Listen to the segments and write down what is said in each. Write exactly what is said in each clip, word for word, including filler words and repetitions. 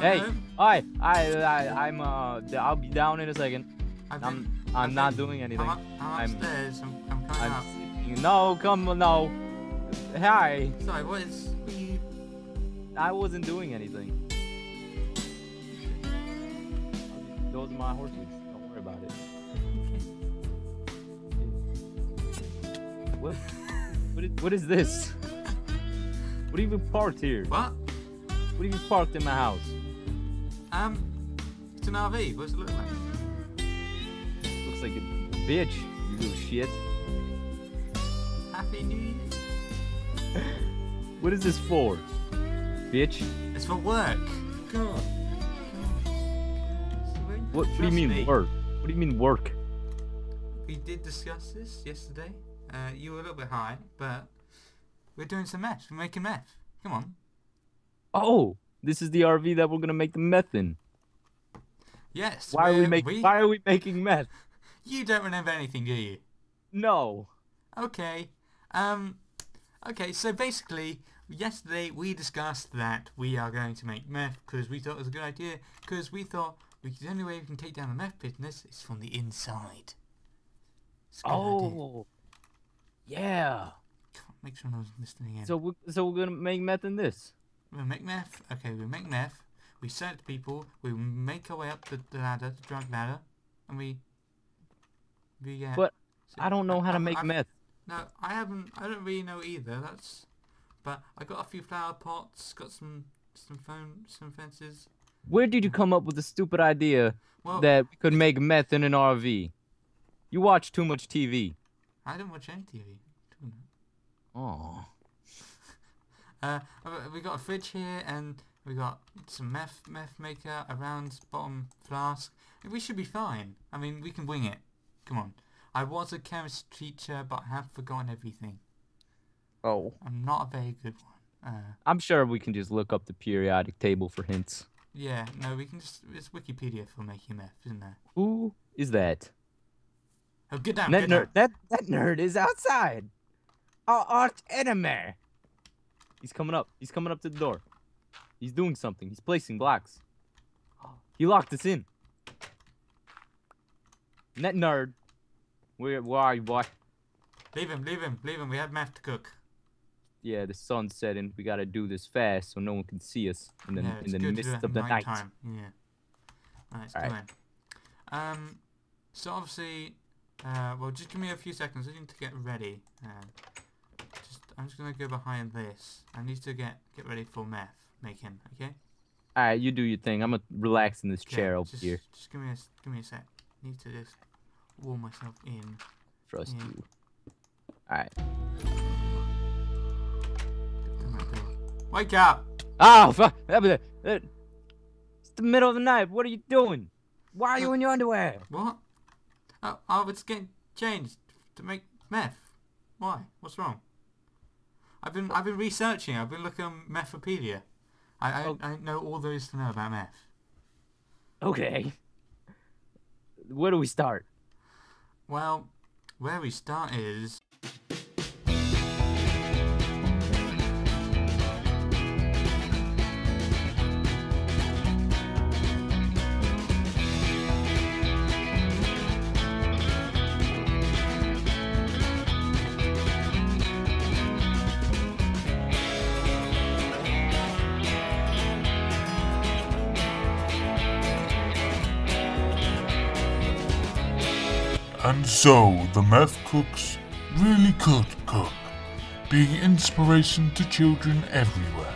Hey, hi, I, I, I'm, uh, I'll be down in a second. I'm, I'm not doing anything. I'm, I'm upstairs. I'm, I'm coming out. I'm no, come, no. Hi. Sorry, what is? We... I wasn't doing anything. Those are my horses. Don't worry about it. What? What is? What is this? What are you parked here? What? What are you parked in my house? Um, it's an R V. What does it look like? Looks like a bitch, you little shit. Happy New Year. What is this for, bitch? It's for work. God. What, what do you mean me. work? What do you mean work? We did discuss this yesterday. Uh, you were a little bit high, but we're doing some meth. We're making meth. Come on. Oh, this is the R V that we're gonna make the meth in. Yes. Why are we making? Why are we making meth? You don't remember anything, do you? No. Okay. Um. Okay. So basically, yesterday we discussed that we are going to make meth because we thought it was a good idea. Because we thought we the only way we can take down the meth business is from the inside. Oh. Idea. Yeah. Can't make sure I was listening again. So we so we're gonna make meth in this. We make meth. Okay, we make meth. We sell it to people. We make our way up the, the ladder, the drug ladder, and we. We get. But so, I don't know how I, to make I, meth. No, I haven't. I don't really know either. That's. But I got a few flower pots. Got some some phone some fences. Where did you come up with the stupid idea well, that we could make meth in an R V? You watch too much T V. I don't watch any T V. Oh. Uh, we got a fridge here, and we got some meth, meth maker, a round bottom flask. We should be fine. I mean, we can wing it. Come on. I was a chemistry teacher, but I have forgotten everything. Oh. I'm not a very good one. Uh, I'm sure we can just look up the periodic table for hints. Yeah, no, we can just... It's Wikipedia for making meth, isn't there? Who is that? Oh, good down, that good down. That, that nerd is outside. Our arch enemy. He's coming up. He's coming up to the door. He's doing something. He's placing blocks. He locked us in. Net nerd. Where, where are you, boy? Leave him. Leave him. Leave him. We have math to cook. Yeah, the sun's setting. We gotta do this fast so no one can see us in the yeah, in the midst of the night. Time. Yeah. Nice. All right. Come on. Um. So obviously, uh, well, just give me a few seconds. I need to get ready. Uh, I'm just gonna go behind this. I need to get get ready for meth making. Okay. All right, you do your thing. I'm gonna relax in this okay, chair over just, here. Just give me a give me a sec. I need to just warm myself in. Trust in. you. All right. Wake up! Oh fuck! It's the middle of the night. What are you doing? Why are you in your underwear? What? Oh, I was getting changed to make meth. Why? What's wrong? I've been I've been researching. I've been looking on Methopedia. I I, oh. I know all there is to know about meth. Okay. Where do we start? Well, where we start is. And so, the meth cooks really could cook, being inspiration to children everywhere.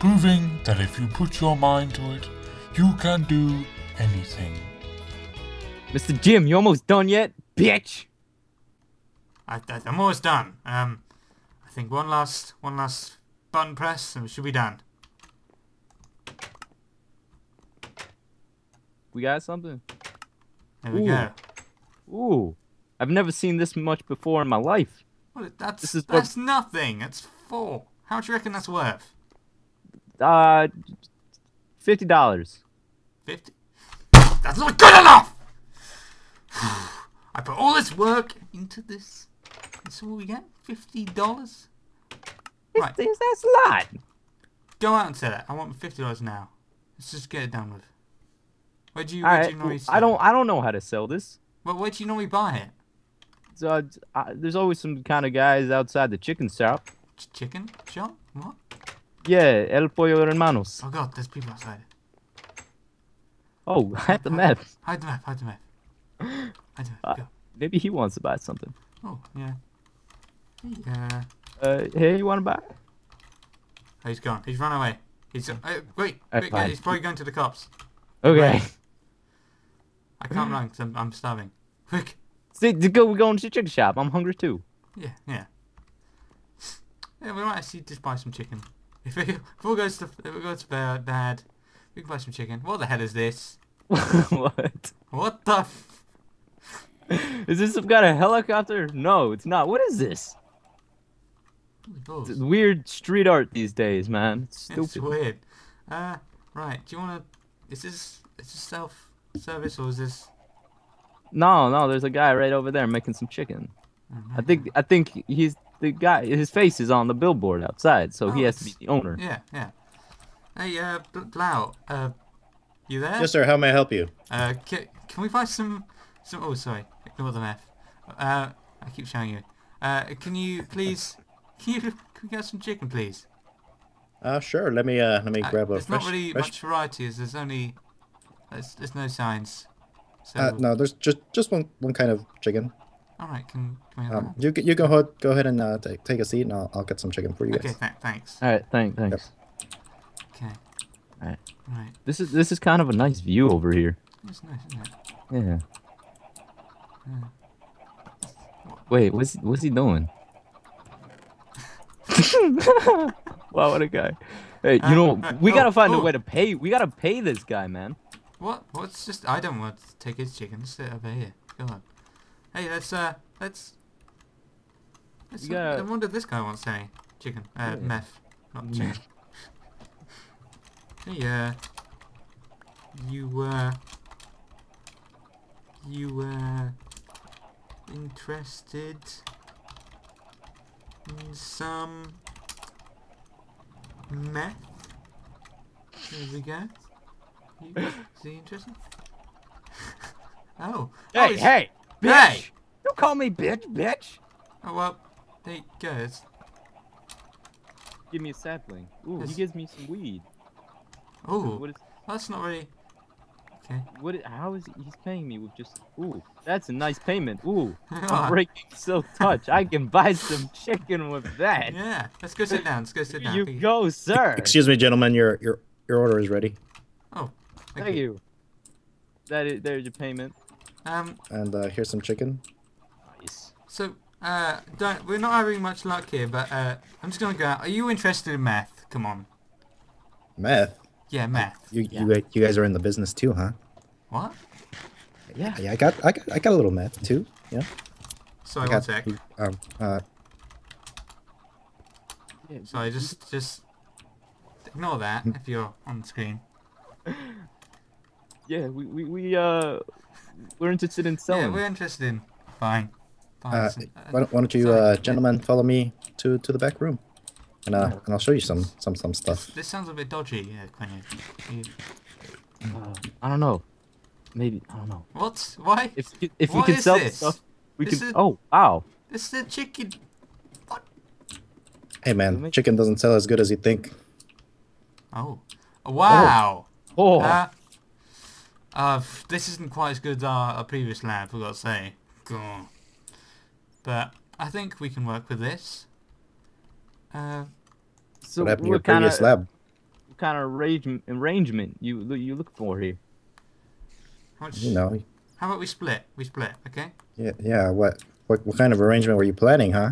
Proving that if you put your mind to it, you can do anything. Mister Jim, you almost done yet? bitch! I, I, I'm almost done. Um, I think one last, one last button press and we should be done. We got something. There we Ooh. go. Ooh. I've never seen this much before in my life. Well, that's this is that's what... nothing. That's four. How much do you reckon that's worth? Uh, fifty dollars. Fifty? That's not good enough! I put all this work into this. And so what we get? Fifty dollars? Right. That's a lot. Go out and say that. I want fifty dollars now. Let's just get it done with. Where do you, where do you normally sell? I don't. I don't know how to sell this. Well, where do you normally buy it? So, uh, I, there's always some kind of guys outside the chicken shop. Ch chicken shop? What? Yeah, El Pollo Hermanos. Oh God, there's people outside. Oh, hide the map. Hide the map. Hide the map. Hide the map. Uh, Go. Maybe he wants to buy something. Oh yeah. Yeah. Uh, hey, you want to buy? Oh, he's gone. He's run away. He's uh, wait. wait uh, he's probably going to the cops. Okay. Wait. I can't run because I'm, I'm starving. Quick. See, go, we're going to the chicken shop. I'm hungry too. Yeah, yeah. Yeah, we might actually just buy some chicken. If it, if all goes to, if it goes bad, bad, we can buy some chicken. What the hell is this? What? What the? F is this some kind of helicopter? No, it's not. What is this? It's weird street art these days, man. It's stupid. It's weird. Uh, right. Do you want to? Is this? Is this self? Service or is this? No, no. There's a guy right over there making some chicken. Oh, I think I think he's the guy. His face is on the billboard outside, so oh, he has to be the owner. Yeah, yeah. Hey, uh, Bluot, uh, you there? Yes, sir. How may I help you? Uh, can, can we buy some? Some. Oh, sorry. Ignore the math. Uh, I keep showing you. Uh, can you please? Can you can we get some chicken, please? Uh, sure. Let me uh, let me uh, grab a. There's fresh, not really fresh... much variety. There's only. There's, there's no signs. So uh, no, there's just just one one kind of chicken. All right, can, can we have um, that? You you go ahead go ahead and uh, take take a seat, and I'll I'll get some chicken for you okay, guys. Okay, th thanks. All right, thanks thanks. Yep. Okay. All right. All right. This is this is kind of a nice view over here. It's nice, isn't it? Yeah. yeah. Wait, what's what's he doing? Wow, what a guy! Hey, you um, know right. we oh, gotta find oh. a way to pay. We gotta pay this guy, man. What? What's just? I don't want to take his chicken. Sit over here. Go on. Hey, let's uh, let's. let's gotta, I wonder if this guy wants any chicken. Uh, yeah. meth, not chicken. Hey, uh, you uh, you uh, interested in some meth? Here we go. Is he interested? Oh. Hey, oh, hey, bitch! Hey. Don't call me bitch, bitch! Oh, well, there you go. It's... Give me a sapling. Ooh, it's... he gives me some weed. Ooh, what is... that's not really... Okay. What is... How is he... He's paying me with just... Ooh, that's a nice payment. Ooh, I'm breaking Silk Touch. I can buy some chicken with that. Yeah, let's go sit down. Let's go sit down. Here you go, sir. Excuse me, gentlemen. Your, your, your order is ready. Oh. Thank, Thank you. you. That is, there's your payment. Um. And uh, here's some chicken. Nice. So, uh, don't, we're not having much luck here, but uh, I'm just gonna go out. Are you interested in meth? Come on. Meth. Yeah, meth. You, yeah. you you guys are in the business too, huh? What? Yeah, yeah. I got I got I got a little meth too. Yeah. Sorry, I got, one sec. Um. Uh. Sorry, just just ignore that if you're on the screen. Yeah, we, we, we, uh, we're interested in selling. Yeah, we're interested in buying. buying uh, some, uh, why, don't, why don't you, uh, gentlemen, follow me to, to the back room, and, uh, and I'll show you some, some, some stuff. This, this sounds a bit dodgy, uh, Quentin. Uh, I don't know. Maybe, I don't know. What? Why? If, if what we can sell this stuff, we this can, is, oh, wow. This is a chicken. What? Hey, man, chicken doesn't sell as good as you think. Oh. Wow. Oh. oh. Uh, Uh, this isn't quite as good as our, our previous lab, I've got to say. God. But I think we can work with this. Uh, so what happened to your previous kinda, lab? What kind of arrangement you you look for here? How much, you know, How about we split? We split, okay? Yeah, yeah. What, what, what kind of arrangement were you planning, huh?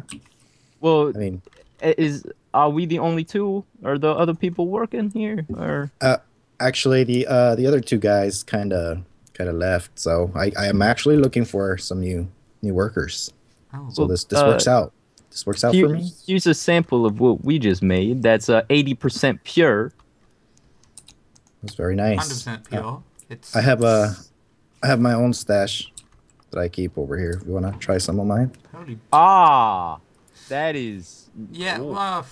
Well, I mean, is are we the only two, or the other people working here, or? Uh, actually, the uh the other two guys kind of kind of left, so I I am actually looking for some new new workers. Oh. So well, this this uh, works out. This works out for me. Here's a sample of what we just made. That's uh, eighty percent pure. That's very nice. one hundred percent pure. Uh, it's, I have a, I have my own stash that I keep over here. If you want to try some of mine? Holy ah, that is. Yeah, cool. Well,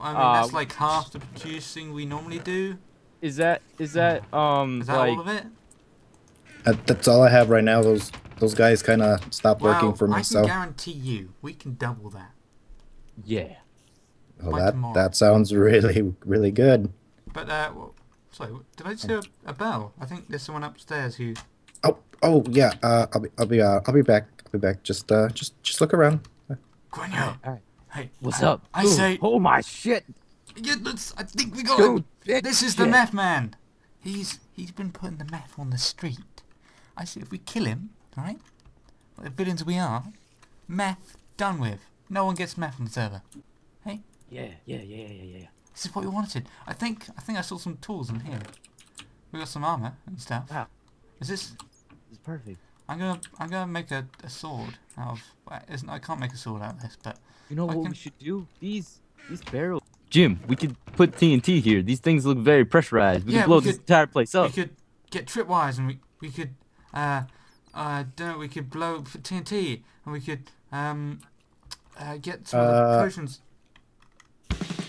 I mean uh, that's like half the producing we normally do. Is that is that um? Is that like, all of it? Uh, that's all I have right now. Those those guys kind of stopped well, working for me. I can so. guarantee you, we can double that. Yeah. Well, By that tomorrow. that sounds really really good. But uh. So, did I just hear a bell? I think there's someone upstairs who. Oh, oh yeah. Uh, I'll be, I'll be, uh, I'll be back. I'll be back. Just, uh, just, just look around. Guanyo. Hey, hey, what's I, up? I Ooh, say. Oh my shit! Yeah, let's, I think we got Dude, him. This is shit. the meth man. He's, he's been putting the meth on the street. I say if we kill him, right? Like the villains we are. Meth done with. No one gets meth on the server. Hey. Yeah, yeah, yeah, yeah, yeah. This is what we wanted. I think I think I saw some tools in here. We got some armor and stuff. Wow. Is this? It's perfect. I'm gonna I'm gonna make a, a sword out of. Well, isn't I can't make a sword out of this, but you know I what can... we should do? These these barrels. Jim, we could put T N T here. These things look very pressurized. We yeah, could blow we could, this entire place up. We could get tripwires and we we could uh uh don't we could blow for T N T and we could um uh, get some uh... of the potions.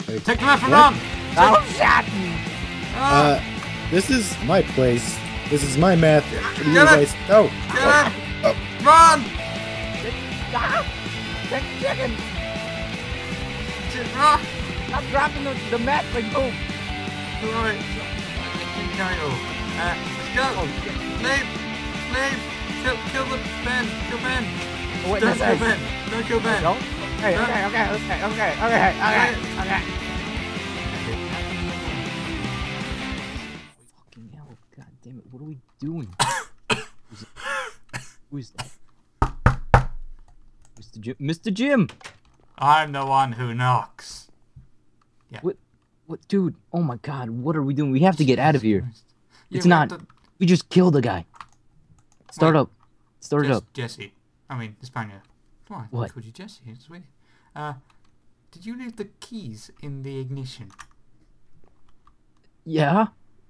Like, Take the left and run! Oh, uh, this is my place. This is my math. Get you guys. Oh. Get oh. oh. Run! Take the chicken! I'm dropping the, the mat like boom. Alright. Uh, let's go. Oh, Leave. Leave. Kill, kill the Ben. Kill Ben. Oh, wait, Don't, kill Ben. Don't kill Ben. Don't kill Ben. Hey, okay, okay, okay, okay, okay, okay, okay, okay. Fucking hell, god damn it, what are we doing? Who's that? Who's that? Mister Jim? Mister Jim! I'm the one who knocks. Yeah. What, what, dude, oh my god, what are we doing? We have to get out of here. Yeah, it's we not, to... we just killed a guy. Start Wait. up, start Jess, it up. Jesse, I mean, Hispania. Why? What? Could you, Jesse? It's weird. Uh, did you leave the keys in the ignition? Yeah,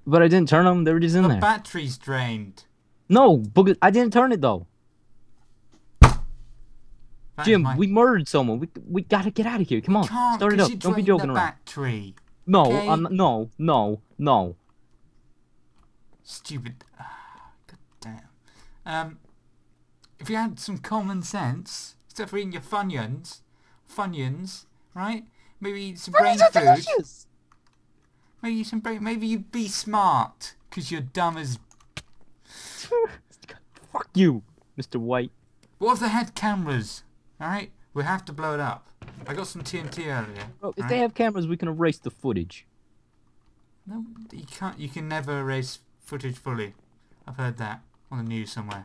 but I didn't turn them. They were just in the there. The battery's drained. No, but I didn't turn it though. That Jim, my... we murdered someone. We we gotta get out of here. Come on, can't, start it up. Don't be joking the around. Battery. No, okay? I'm no, no, no. Stupid. Oh, God damn. Um, if you had some common sense. Except for eating your Funyuns, Funyuns, right? Maybe eat some brain food. Delicious. Maybe eat some brain. Maybe you'd be smart, cause you're dumb as. Fuck you, Mister White. What if they had cameras? All right, we have to blow it up. I got some T N T earlier. Well, if right? they have cameras, we can erase the footage. No, you can't. You can never erase footage fully. I've heard that on the news somewhere,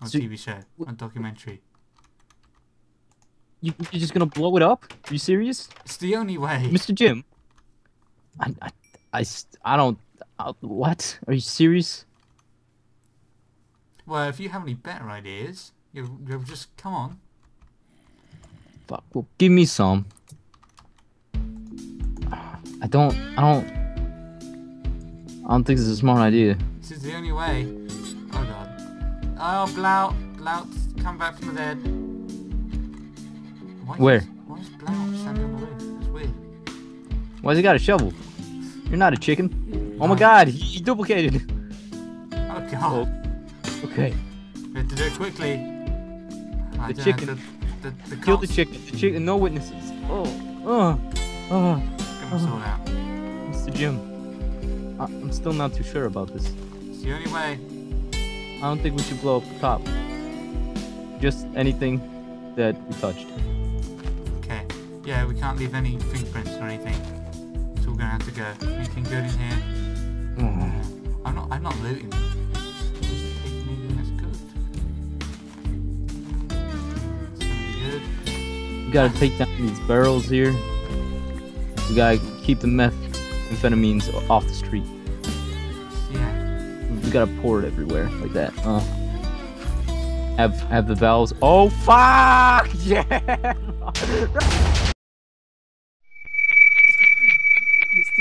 on so, a T V show, on a documentary. You, you're just gonna blow it up? Are you serious? It's the only way. Mister Jim. I, I, I, I don't... I, what? Are you serious? Well, if you have any better ideas, you'll, you'll just... Come on. Fuck. Well, give me some. I don't... I don't... I don't think this is a smart idea. This is the only way. Oh, God. Oh, Bluot. Bluot, come back from the dead. Why Where? Is, why is Bluot standing on the roof? That's weird. Why's he got a shovel? You're not a chicken. Oh my god, he, he duplicated. Oh god. Oh. Okay. We have to do it quickly. The chicken. Know, the, the, the Kill the chicken. The chicken. No witnesses. Oh. Oh. Oh. Come on, sort out. Mister Jim. I, I'm still not too sure about this. It's the only way. I don't think we should blow up the top. Just anything that we touched. Yeah, we can't leave any fingerprints or anything. So we're gonna have to go. Anything good in here? Mm. I'm not. I'm not looting. Just take anything that's good. We gotta take down these barrels here. We gotta keep the methamphetamines off the street. Yeah. We gotta pour it everywhere like that. Uh, have have the valves. Oh fuck! Yeah. Mister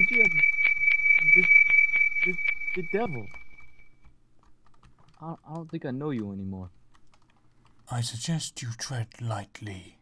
Jim, good, good, good devil. I, I don't think I know you anymore. I suggest you tread lightly.